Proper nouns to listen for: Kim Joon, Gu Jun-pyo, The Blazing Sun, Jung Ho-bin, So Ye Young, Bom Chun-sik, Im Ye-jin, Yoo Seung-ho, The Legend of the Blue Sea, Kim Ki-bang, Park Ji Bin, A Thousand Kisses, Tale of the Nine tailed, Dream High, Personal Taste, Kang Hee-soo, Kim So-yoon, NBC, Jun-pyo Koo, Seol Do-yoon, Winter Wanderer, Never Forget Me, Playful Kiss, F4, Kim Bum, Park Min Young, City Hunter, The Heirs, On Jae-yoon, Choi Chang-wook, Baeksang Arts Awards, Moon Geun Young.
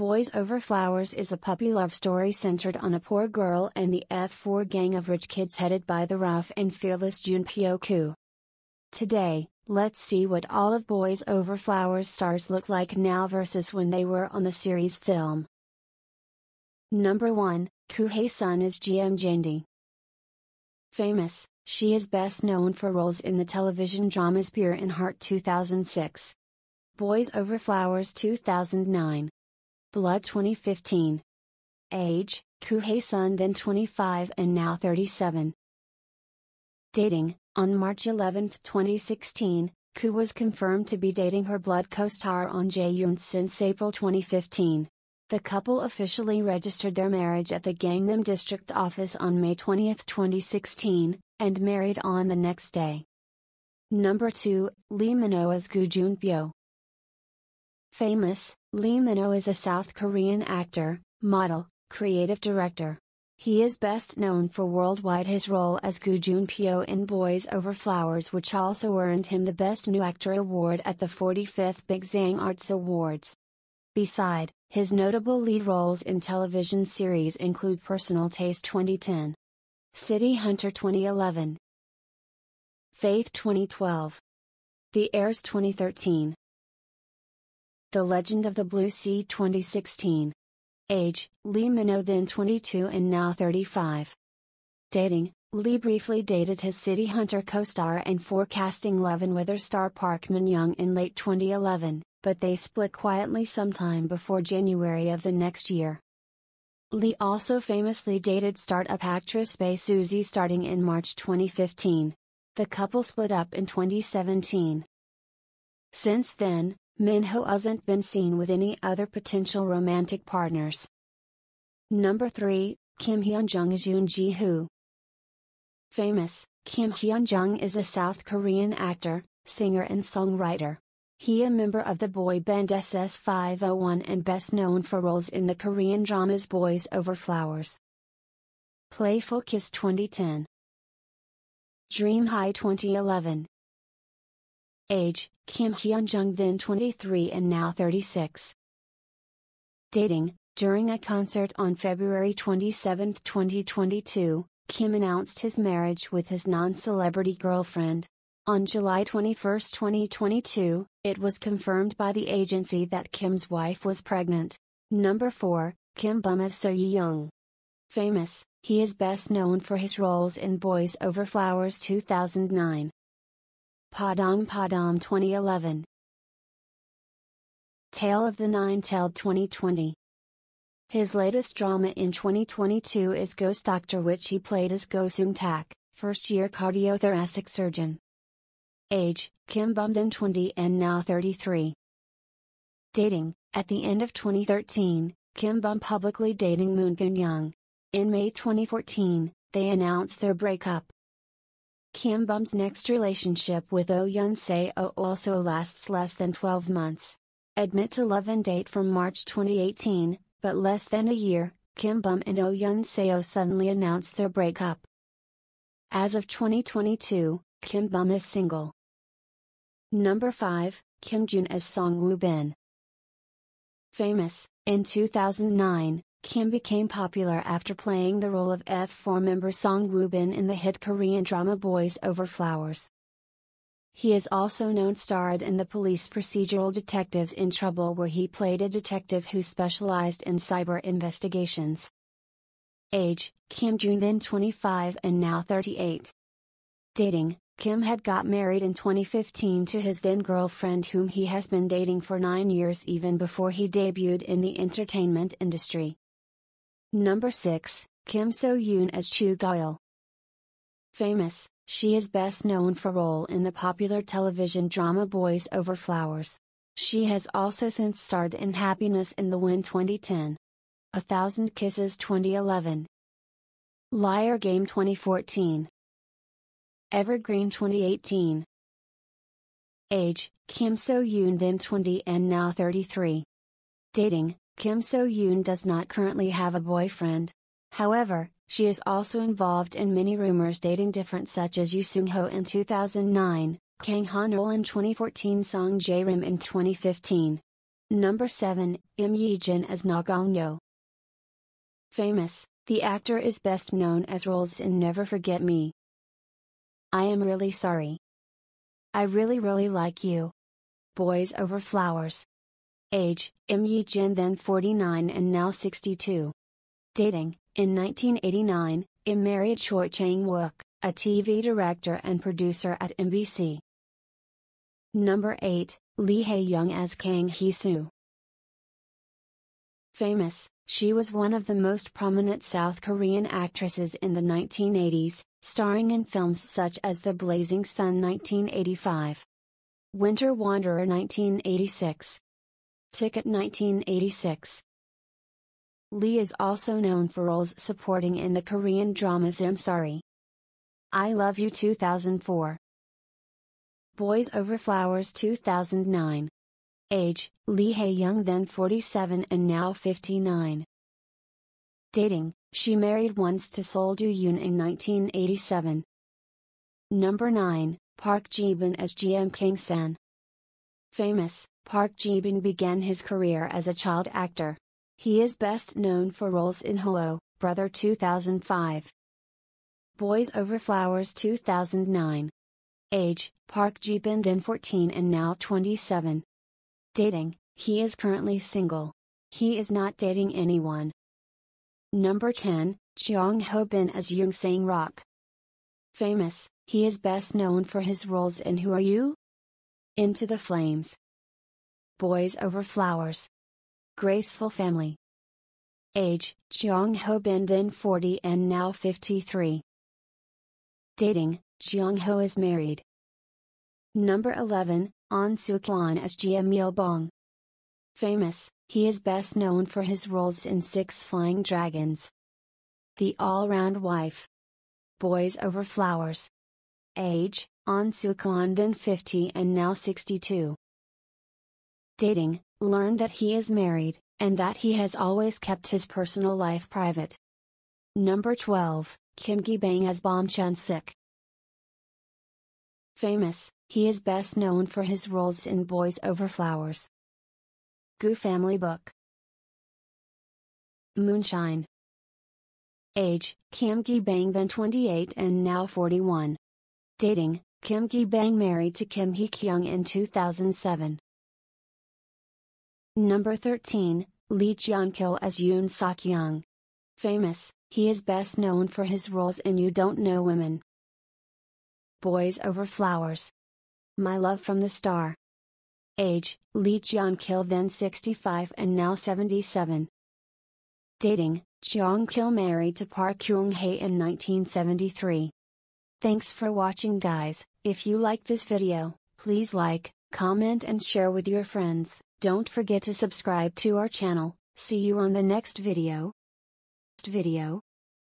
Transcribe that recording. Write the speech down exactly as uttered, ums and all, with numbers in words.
Boys Over Flowers is a puppy love story centered on a poor girl and the F four gang of rich kids headed by the rough and fearless Jun-pyo Koo. Today, let's see what all of Boys Over Flowers stars look like now versus when they were on the series film. Number one, Koo Hye-sun is G M Jendi. Famous, she is best known for roles in the television dramas Pure in Heart two thousand six, Boys Over Flowers two thousand nine, Blood twenty fifteen. Age, Koo Hye-sun then twenty-five and now thirty-seven. Dating, on March eleventh twenty sixteen, Koo was confirmed to be dating her Blood co-star On Jae-yoon since April twenty fifteen. The couple officially registered their marriage at the Gangnam District office on May twentieth twenty sixteen, and married on the next day. Number two, Lee Min-ho as Gu Jun-pyo. Famous, Lee Min-ho is a South Korean actor, model, creative director. He is best known for worldwide his role as Gu Jun-pyo in Boys Over Flowers, which also earned him the Best New Actor award at the forty-fifth Baeksang Arts Awards. Beside, his notable lead roles in television series include Personal Taste twenty ten, City Hunter twenty eleven, Faith twenty twelve, The Heirs twenty thirteen, The Legend of the Blue Sea twenty sixteen. Age, Lee Min-ho then twenty-two and now thirty-five. Dating, Lee briefly dated his City Hunter co-star and Forecasting Love and Weather star Park Min Young in late twenty eleven. But they split quietly sometime before January of the next year. Lee also famously dated startup actress Bae Suzy starting in March twenty fifteen. The couple split up in twenty seventeen. Since then, Min-ho hasn't been seen with any other potential romantic partners. Number three, Kim Hyun-joong is Yoon Ji-ho. Famous, Kim Hyun-joong is a South Korean actor, singer and songwriter. He a member of the boy band S S five oh one and best known for roles in the Korean dramas Boys Over Flowers, Playful Kiss twenty ten, Dream High twenty eleven. Age, Kim Hyun-joong then twenty-three and now thirty-six. Dating, during a concert on February twenty-seventh twenty twenty-two, Kim announced his marriage with his non-celebrity girlfriend. On July twenty-first twenty twenty-two, it was confirmed by the agency that Kim's wife was pregnant. Number four, Kim Bum as So Ye Young. Famous, he is best known for his roles in Boys Over Flowers two thousand nine, Padam Padam twenty eleven, Tale of the Nine Tailed twenty twenty. His latest drama in twenty twenty-two is Ghost Doctor, which he played as Go Soong-tak, first-year cardiothoracic surgeon. Age, Kim Bum then twenty and now thirty-three. Dating, at the end of twenty thirteen, Kim Bum publicly dating Moon Geun Young. In May twenty fourteen, they announced their breakup. Kim Bum's next relationship with Oh Young Seo also lasts less than twelve months. Admit to love and date from March twenty eighteen, but less than a year, Kim Bum and Oh Young Seo suddenly announced their breakup. As of twenty twenty-two, Kim Bum is single. Number five, Kim Joon as Song-woo-bin. Famous, in two thousand nine, Kim became popular after playing the role of F four member Song-woo-bin in the hit Korean drama Boys Over Flowers. He is also known starred in the police procedural Detectives in Trouble, where he played a detective who specialized in cyber investigations. Age, Kim Joon then twenty-five and now thirty-eight. Dating, Kim had got married in twenty fifteen to his then-girlfriend, whom he has been dating for nine years even before he debuted in the entertainment industry. Number six, Kim So-yoon as Choo-gil. Famous, she is best known for role in the popular television drama Boys Over Flowers. She has also since starred in Happiness in the Wind twenty ten, A Thousand Kisses twenty eleven, Liar Game twenty fourteen, Evergreen twenty eighteen. Age, Kim So-yoon then twenty and now thirty-three. Dating, Kim So-yoon does not currently have a boyfriend. However, she is also involved in many rumors dating different, such as Yoo Seung-ho in two thousand nine, Kang Han-ul in twenty fourteen, Song Jae-rim in twenty fifteen. Number seven, Im Ye-jin as Na Gong-yo. Famous, the actor is best known as roles in Never Forget Me, I Am Really Sorry, I Really Really Like You, Boys Over Flowers. Age, Im Ye-jin then forty-nine and now sixty-two. Dating, in nineteen eighty-nine, Im married Choi Chang-wook, a T V director and producer at N B C. Number eight, Lee Hae-young as Kang Hee-soo. Famous, she was one of the most prominent South Korean actresses in the nineteen eighties, starring in films such as The Blazing Sun nineteen eighty-five, Winter Wanderer nineteen eighty-six, Ticket nineteen eighty-six. Lee is also known for roles supporting in the Korean dramas I'm Sorry, I Love You two thousand four, Boys Over Flowers two thousand nine. Age, Lee Hae-young then forty-seven and now fifty-nine. Dating, she married once to Seol Do-yoon in nineteen eighty-seven. Number nine, Park Ji Bin as G M King-san. Famous, Park Ji Bin began his career as a child actor. He is best known for roles in Hello, Brother two thousand five, Boys Over Flowers two thousand nine. Age, Park Ji Bin then fourteen and now twenty-seven. Dating, he is currently single. He is not dating anyone. Number ten, Jung Ho-bin as Young Sang-rok. Famous, he is best known for his roles in Who Are You? Into the Flames, Boys Over Flowers, Graceful Family. Age, Jung Ho-bin then forty and now fifty-three. Dating, Jung Ho is married. Number eleven, An Su clan as G M Il-bong. Famous, he is best known for his roles in Six Flying Dragons, The All-Round Wife, Boys Over Flowers. Age, An Su clan then fifty and now sixty-two. Dating, learned that he is married, and that he has always kept his personal life private. Number twelve, Kim Ki-bang as Bom Chun-sik. Famous, he is best known for his roles in Boys Over Flowers, Gu Family Book, Moonshine. Age, Kim Ki-bang then twenty-eight and now forty-one. Dating, Kim Ki-bang married to Kim Hee-kyung in two thousand seven. Number thirteen, Lee Jung-gil as Yoon Suk-young. Famous, he is best known for his roles in You Don't Know Women, Boys Over Flowers, My Love from the Star. Age, Lee Jung-gil then sixty-five and now seventy-seven. Dating, Jung-gil married to Park Kyung-hae in nineteen seventy-three. Thanks for watching guys, if you like this video, please like, comment and share with your friends. Don't forget to subscribe to our channel, see you on the next video. Next video.